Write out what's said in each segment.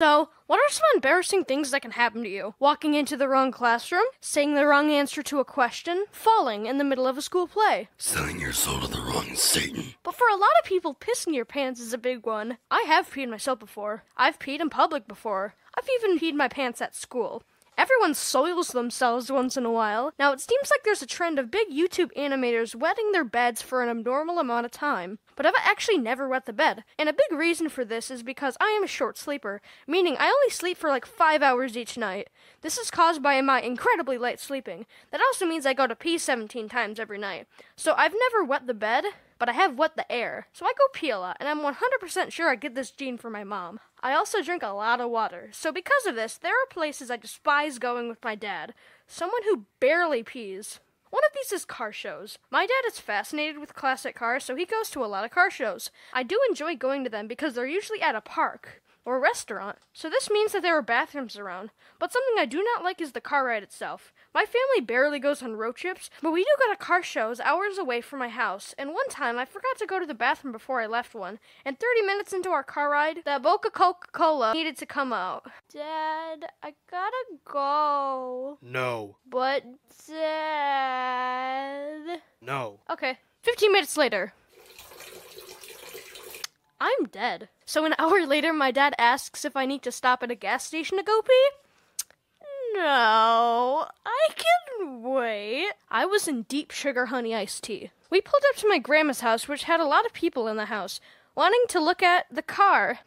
So, what are some embarrassing things that can happen to you? Walking into the wrong classroom, saying the wrong answer to a question, falling in the middle of a school play. Selling your soul to the wrong Satan. But for a lot of people, pissing your pants is a big one. I have peed myself before. I've peed in public before. I've even peed my pants at school. Everyone soils themselves once in a while. Now, it seems like there's a trend of big YouTube animators wetting their beds for an abnormal amount of time. But I've actually never wet the bed. And a big reason for this is because I am a short sleeper, meaning I only sleep for like 5 hours each night. This is caused by my incredibly light sleeping. That also means I go to pee 17 times every night. So I've never wet the bed, but I have wet the air. So I go pee a lot, and I'm 100% sure I get this gene from my mom. I also drink a lot of water, so because of this, there are places I despise going with my dad, someone who barely pees. One of these is car shows. My dad is fascinated with classic cars, so he goes to a lot of car shows. I do enjoy going to them because they're usually at a park or a restaurant, so this means that there are bathrooms around. But something I do not like is the car ride itself. My family barely goes on road trips, but we do go to car shows hours away from my house, and one time I forgot to go to the bathroom before I left one, and 30 minutes into our car ride, the Boca Coca-Cola needed to come out. Dad, I gotta go. No. But, Dad... No. Okay. 15 minutes later. I'm dead. So an hour later, my dad asks if I need to stop at a gas station to go pee? No, I can wait. I was in deep sugar honey iced tea. We pulled up to my grandma's house, which had a lot of people in the house, wanting to look at the car.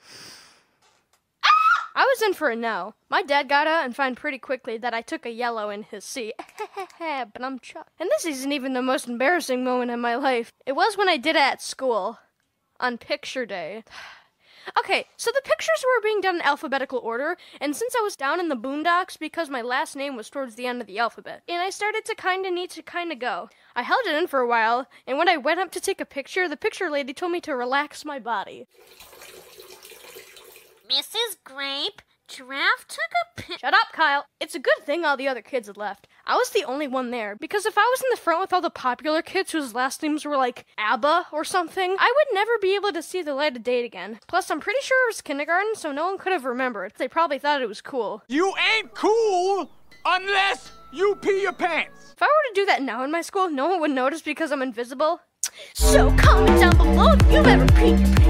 I was in for a no. My dad got out and found pretty quickly that I took a yellow in his seat. But I'm chucked. And this isn't even the most embarrassing moment in my life. It was when I did it at school. On picture day. Okay, so the pictures were being done in alphabetical order, and since I was down in the boondocks because my last name was towards the end of the alphabet, and I started to kinda need to kinda go. I held it in for a while, and when I went up to take a picture, the picture lady told me to relax my body. Mrs. Grape, Giraffe took a pic- Shut up, Kyle! It's a good thing all the other kids had left. I was the only one there, because if I was in the front with all the popular kids whose last names were like ABBA or something, I would never be able to see the light of day again. Plus, I'm pretty sure it was kindergarten, so no one could have remembered. They probably thought it was cool. You ain't cool unless you pee your pants! If I were to do that now in my school, no one would notice because I'm invisible. So comment down below if you've ever peed your pants.